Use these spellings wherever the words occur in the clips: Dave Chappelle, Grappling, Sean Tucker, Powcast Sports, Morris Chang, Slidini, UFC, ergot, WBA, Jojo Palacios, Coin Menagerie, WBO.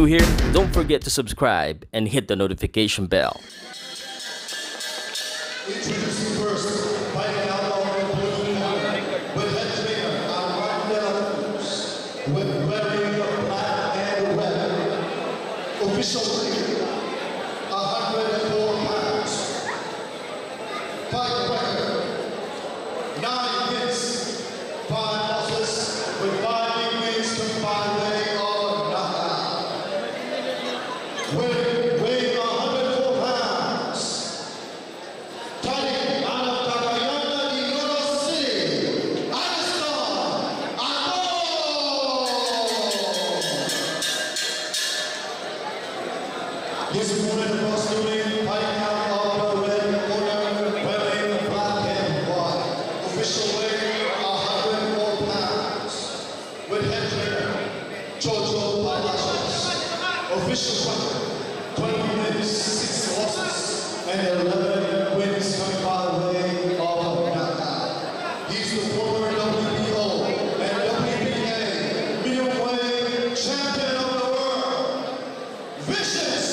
new here, don't forget to subscribe and hit the notification bell. This morning was doing right now of the red corner, wearing black and white. Official weight 104 pounds. With head trainer, Jojo Palacios. Official record, 20 minutes, 6 losses, and 11 wins coming by way of Naka. He's the former WBO and WBA medium weight champion of the world. Vicious!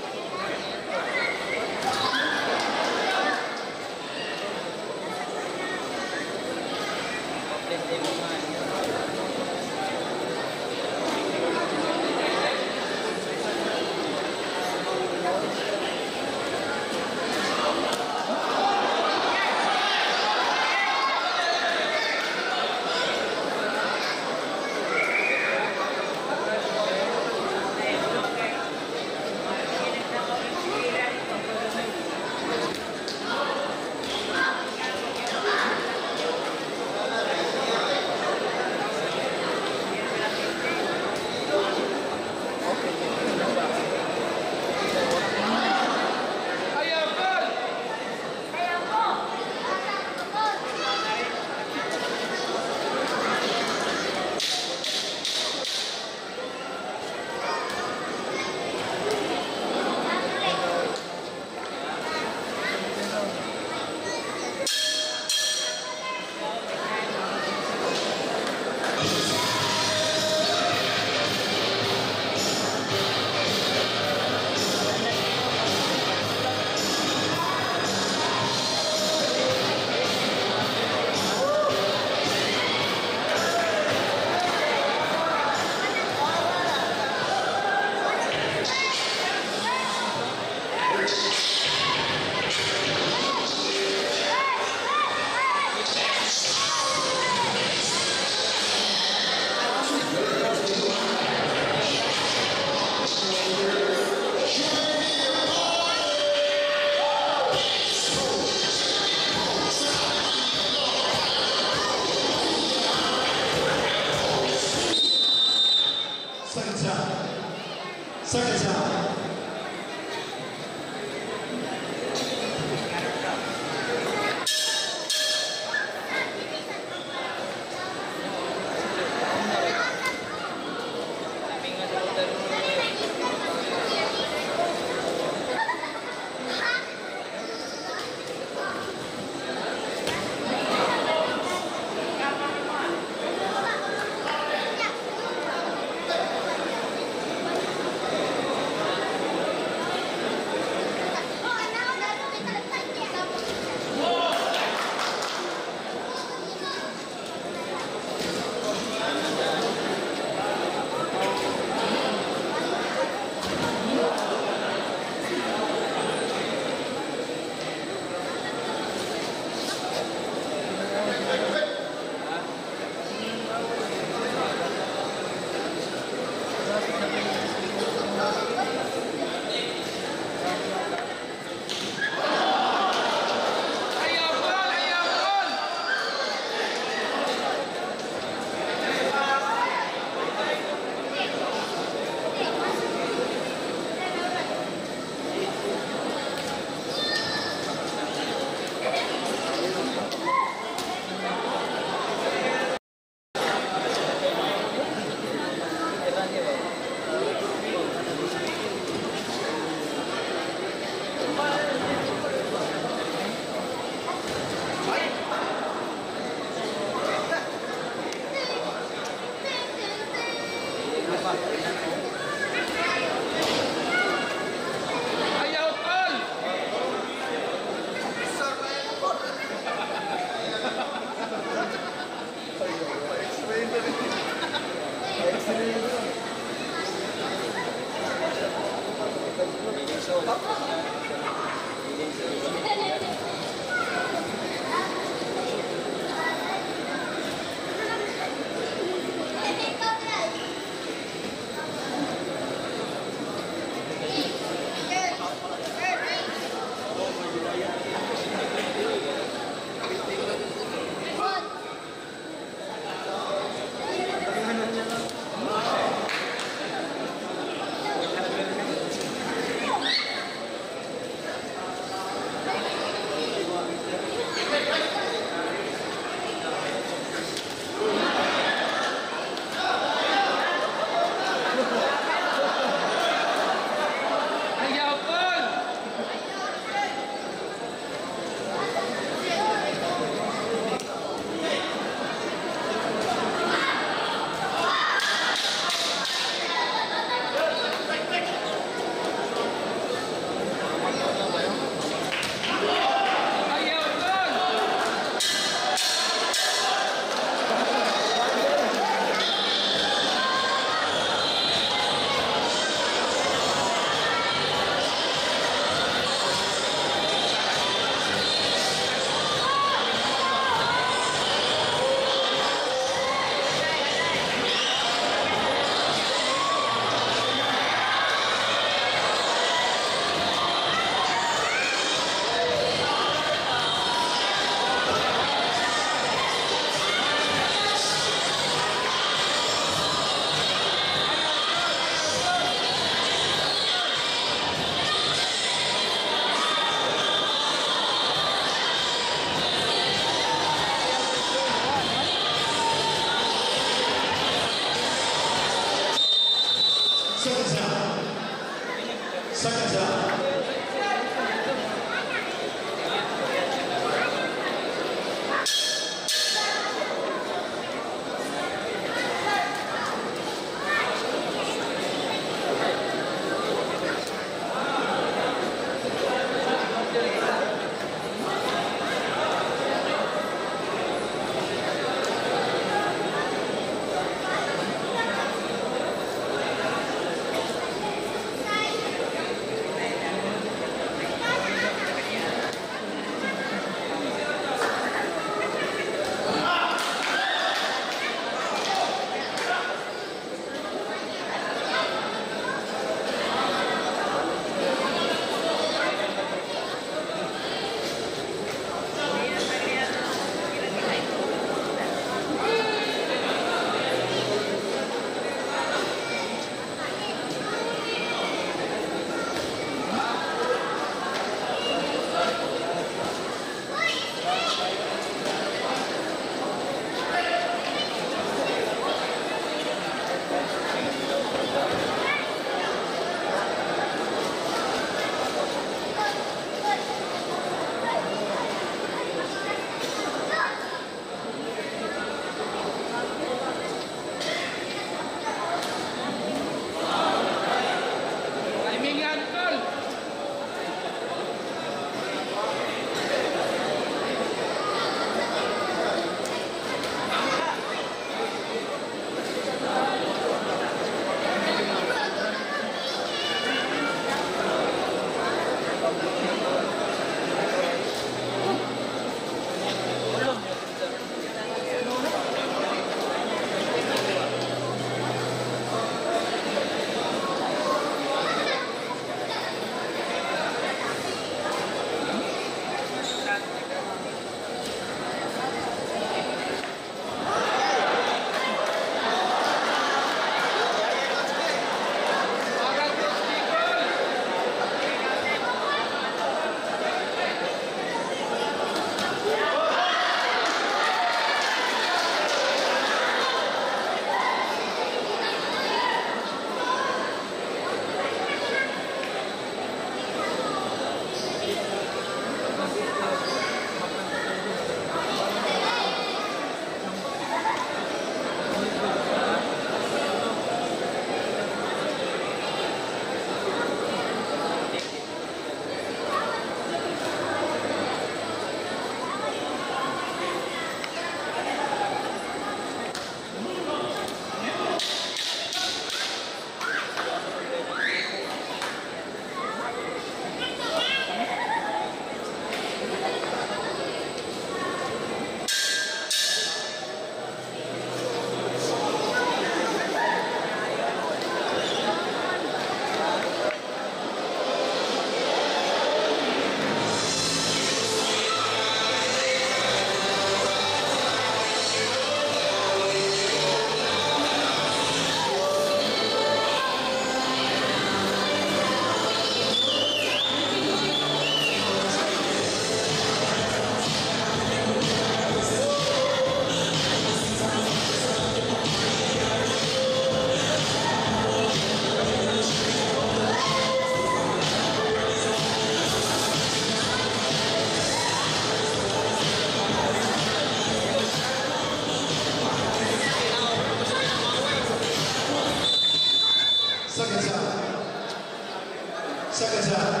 Second time.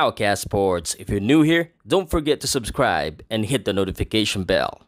Powcast Sports. If you're new here, don't forget to subscribe and hit the notification bell.